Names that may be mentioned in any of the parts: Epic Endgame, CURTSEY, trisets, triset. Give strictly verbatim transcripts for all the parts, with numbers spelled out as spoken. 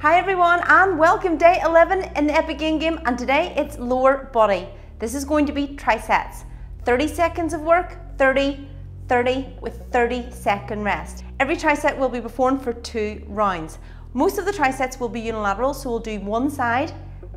Hi everyone and welcome day eleven in the Epic Endgame, and today it's lower body. This is going to be trisets. thirty seconds of work, thirty, thirty with thirty second rest. Every triset will be performed for two rounds. Most of the trisets will be unilateral, so we'll do one side,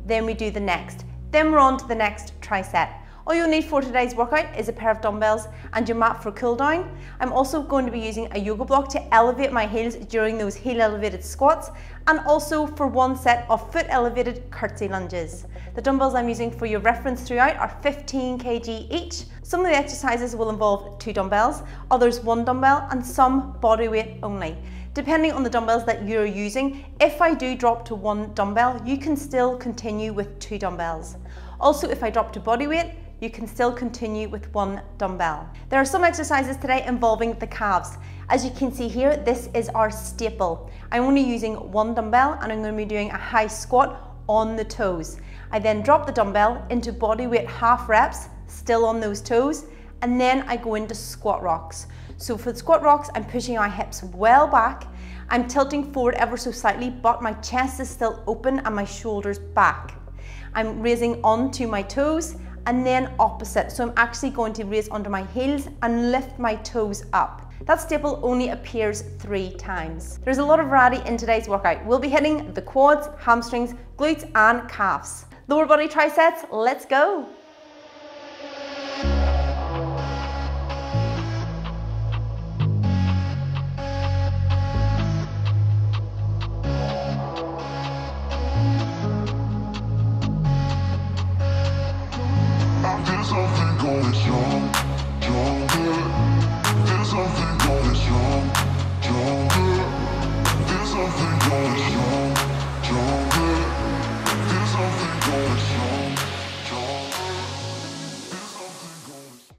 then we do the next. Then we're on to the next triset. All you'll need for today's workout is a pair of dumbbells and your mat for cool down. I'm also going to be using a yoga block to elevate my heels during those heel elevated squats, and also for one set of foot elevated curtsy lunges. The dumbbells I'm using for your reference throughout are fifteen kilograms each. Some of the exercises will involve two dumbbells, others one dumbbell, and some body weight only. Depending on the dumbbells that you're using, if I do drop to one dumbbell, you can still continue with two dumbbells. Also, if I drop to body weight, you can still continue with one dumbbell. There are some exercises today involving the calves. As you can see here, this is our staple. I'm only using one dumbbell and I'm going to be doing a high squat on the toes. I then drop the dumbbell into body weight half reps, still on those toes, and then I go into squat rocks. So for the squat rocks, I'm pushing my hips well back. I'm tilting forward ever so slightly, but my chest is still open and my shoulders back. I'm raising onto my toes and then opposite. So I'm actually going to raise onto my heels and lift my toes up. That staple only appears three times. There's a lot of variety in today's workout. We'll be hitting the quads, hamstrings, glutes, and calves. Lower body trisets, let's go.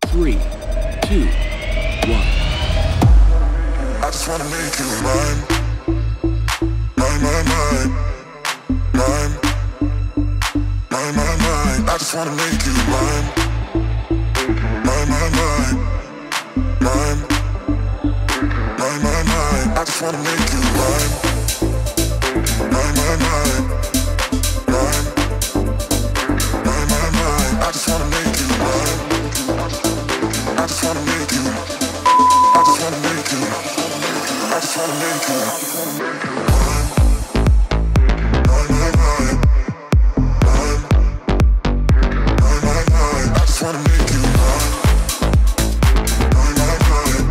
Three, two, one. I just wanna make you mine. Mine, mine, mine. Mine. Mine, mine, mine. I just wanna make you mine. Mine, mine, mine. Mine. Mine, mine, mine. I just wanna make you mine. Mine, mine, mine. Mine. Mine, mine, mine. I just wanna make you mine. I just wanna make you. I just wanna make you. I just wanna make you. I just wanna make you. Mine, mine, mine, mine, mine, mine, mine. I just wanna make you mine. Mine, mine, mine.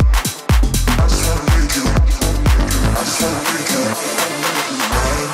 I just wanna make you. I just wanna make you. I wanna make you mine.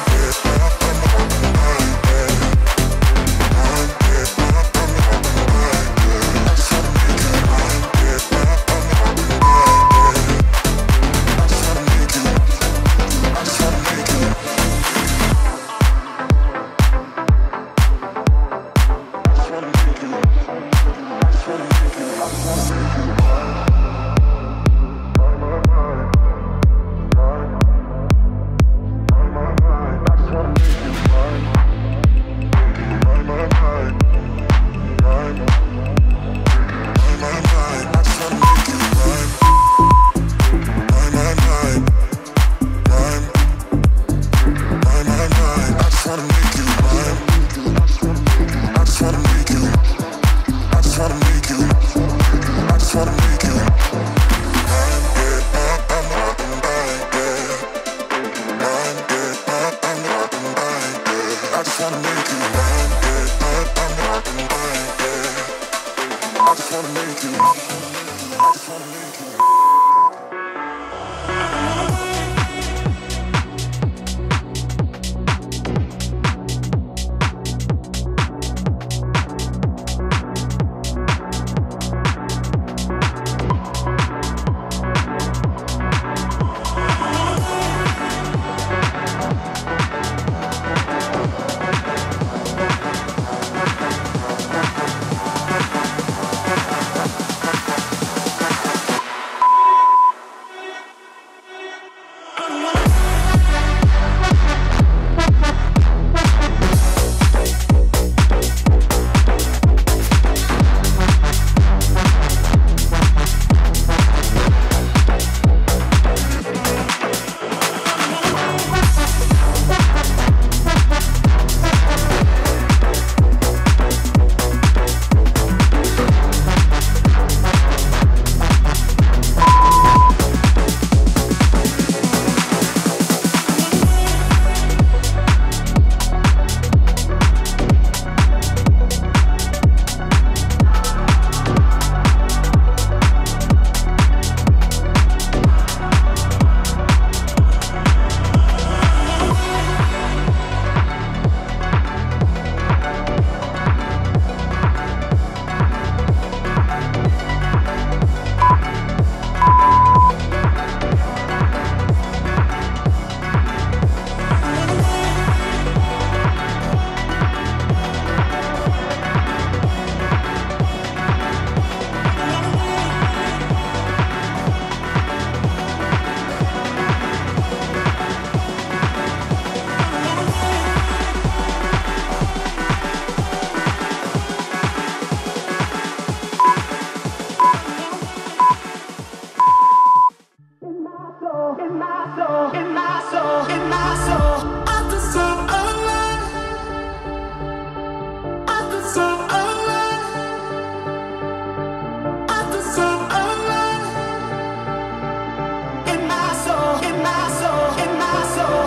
So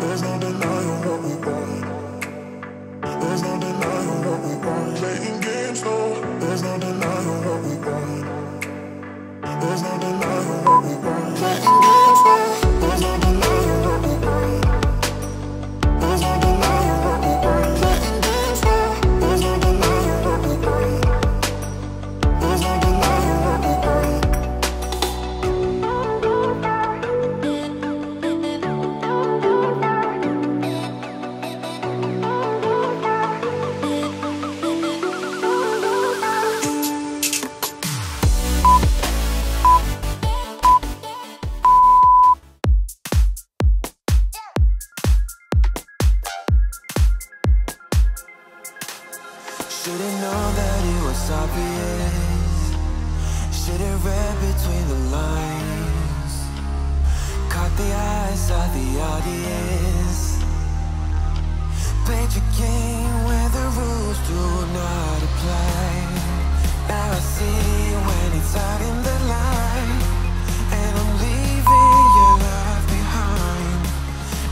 There's no denying what we want. There's no denying what we want. Playing games though. There's no denying what we want. There's no denying what we want. Playing games though. There's no denying what we want. There's no denying what we want. Playing games though. There's no denying what we want. There's no denying what we want. was obvious. Should've read between the lines, caught the eyes of the audience. Played your game where the rules do not apply. Now I see when it's out in the light, and I'm leaving your love behind.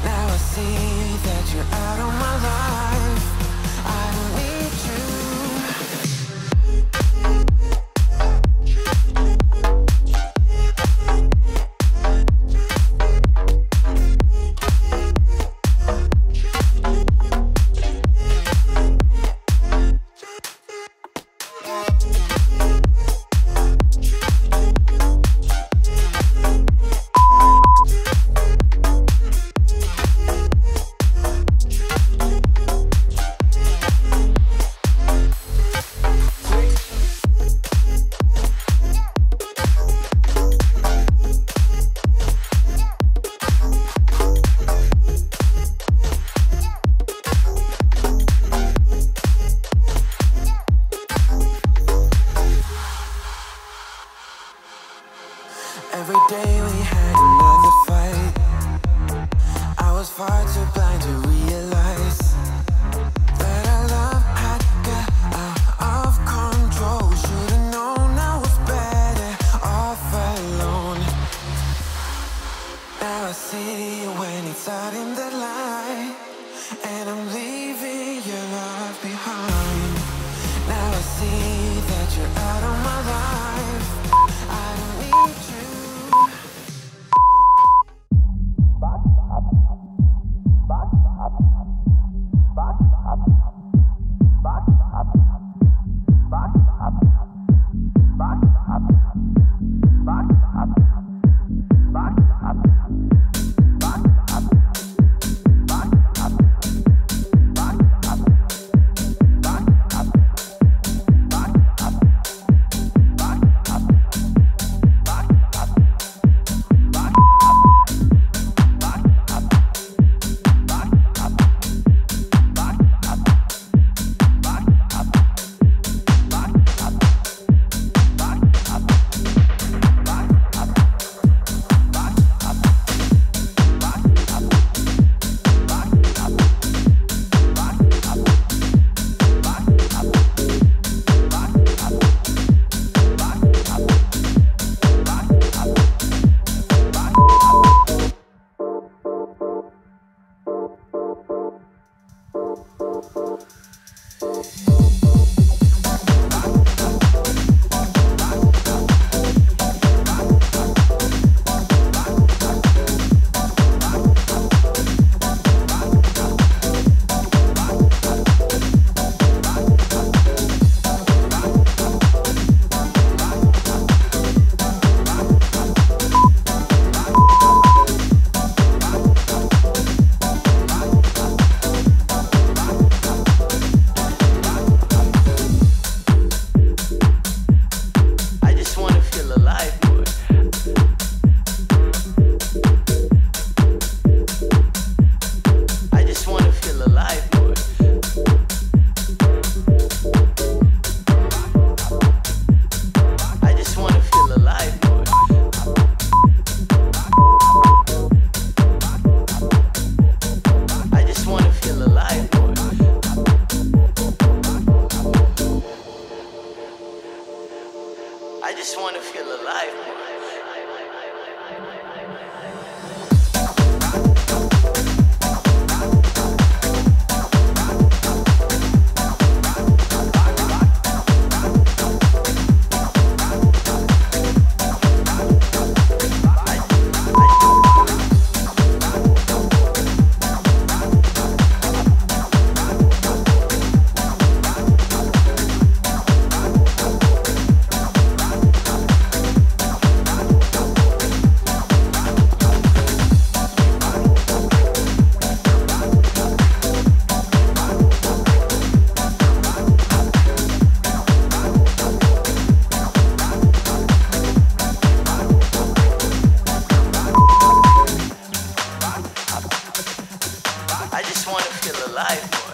Now I see that you're out of my life. I don't need you. Every day we had another fight. I was far too blind to realize that our love had got out of control. Should've known I was better off alone. Now I see when it's out in the light, and I'm leaving your love behind. Now I see that you're out of my life. I don't need you. Life, boy.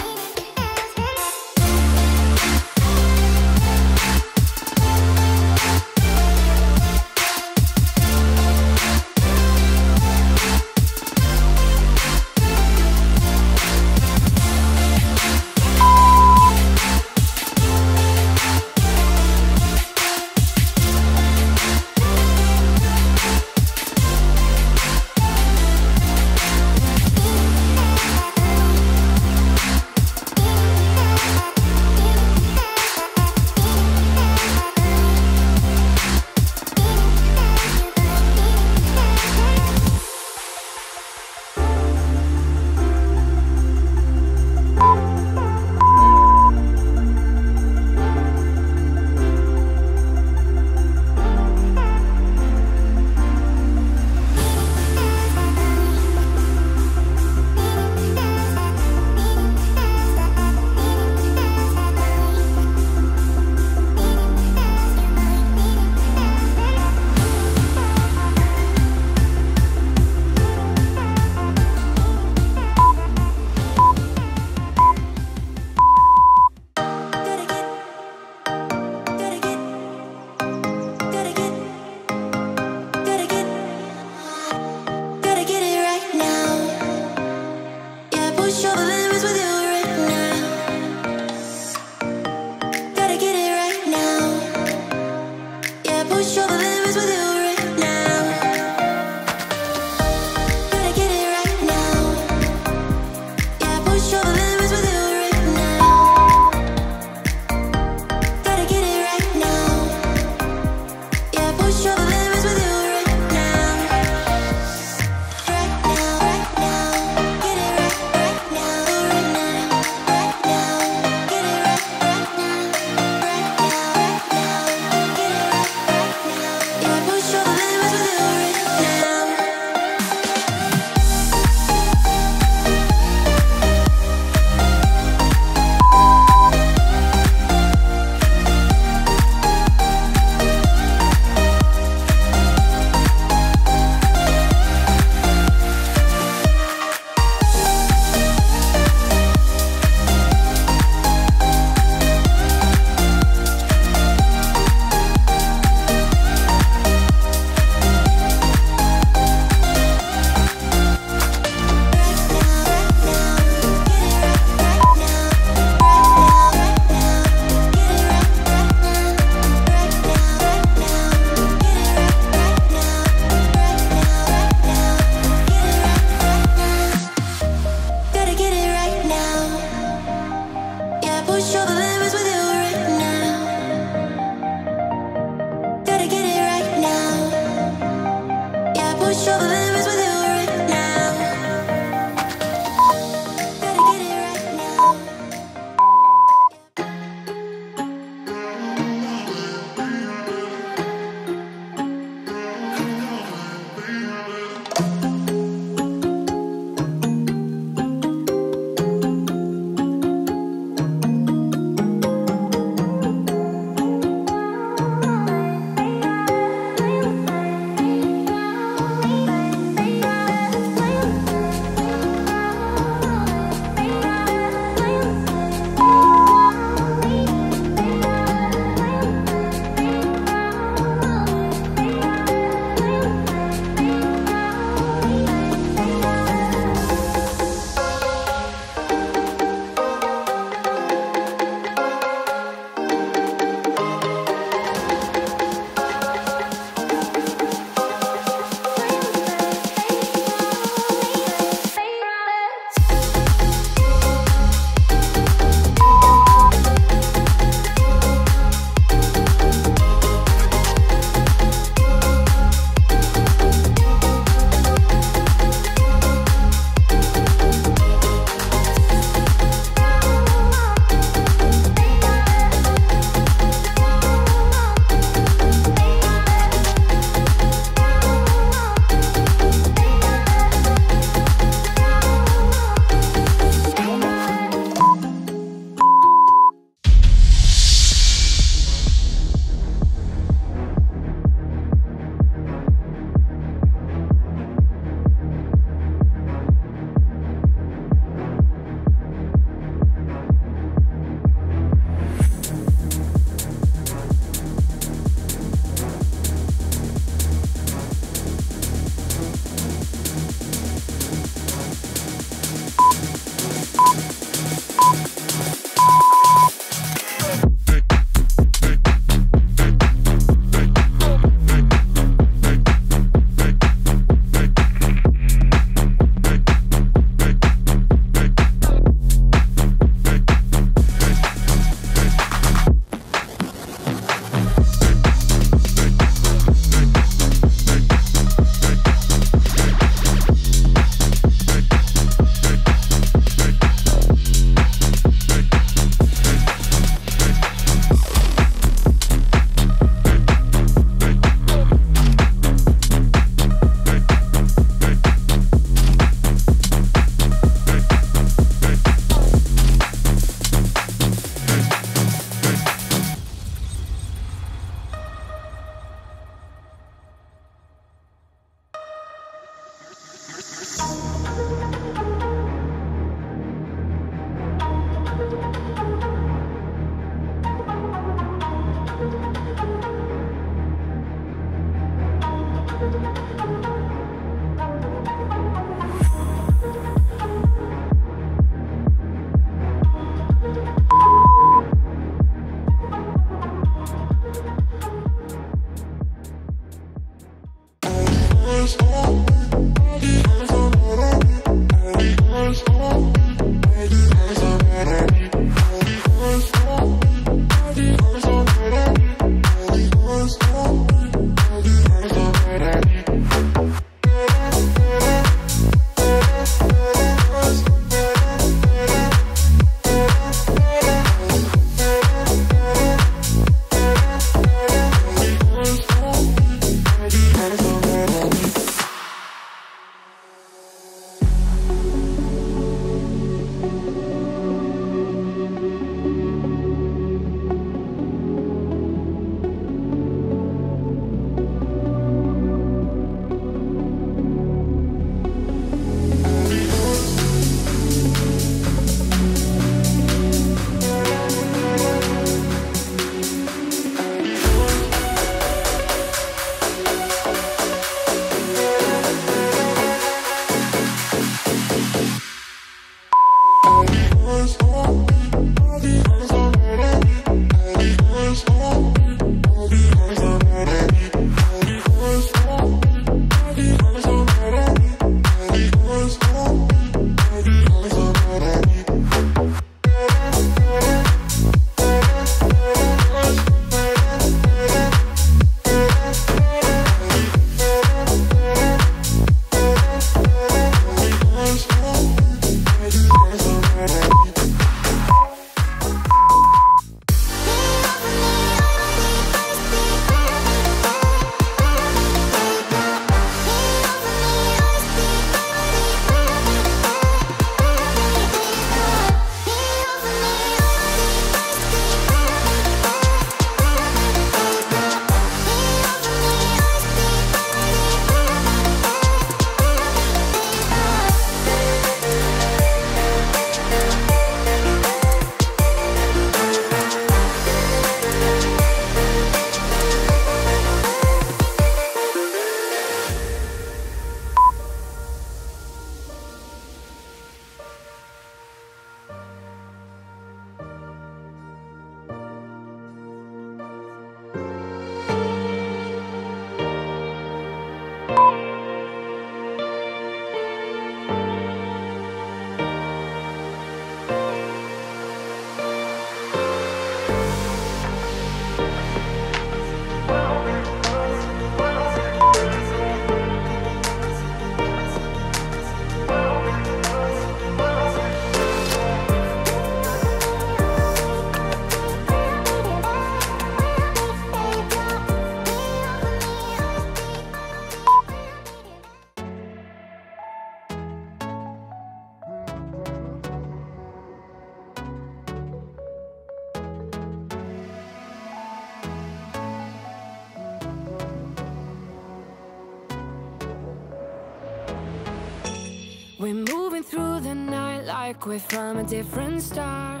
We're moving through the night like we're from a different star,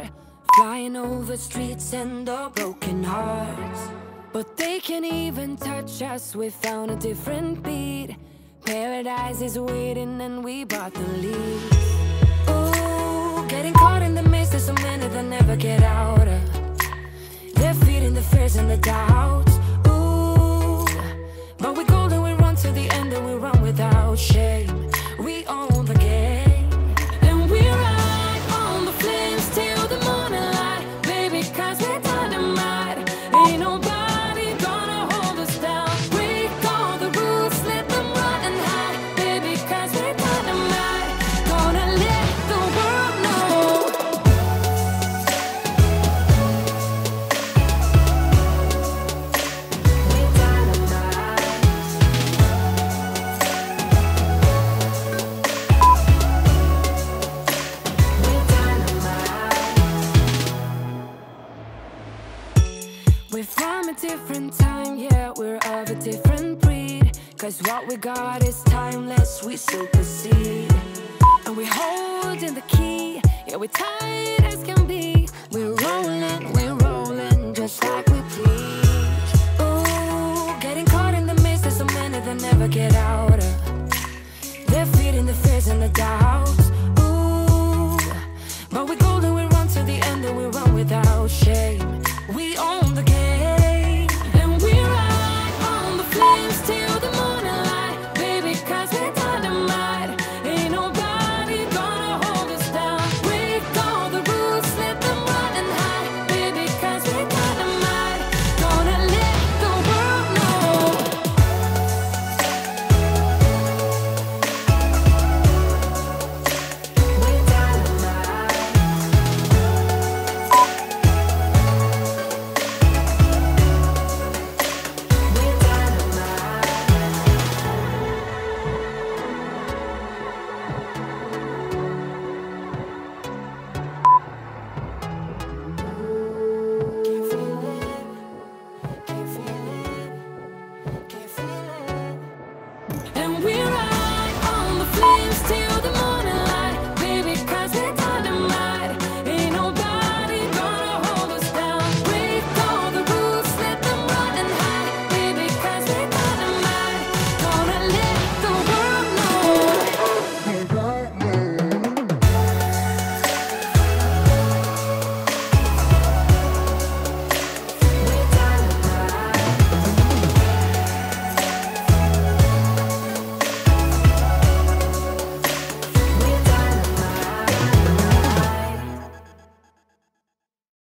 flying over streets and the broken hearts. But they can't even touch us, we found a different beat. Paradise is waiting and we bought the lead. Ooh, getting caught in the mist, there's so many that never get out of. They're feeding the fears and the doubts. Ooh, but we're golden, we run to the end and we run without shame. We own the game. Different time, yeah, we're of a different breed. Cause what we got is timeless, we supersede. And we're holding the key, yeah, we're tight as can be. We're rolling, we're rolling, just like we please. Ooh, getting caught in the mist, there's so many that never get out of. They're feeding the fears and the doubts. Ooh, but we're golden, we run to the end and we run without shame.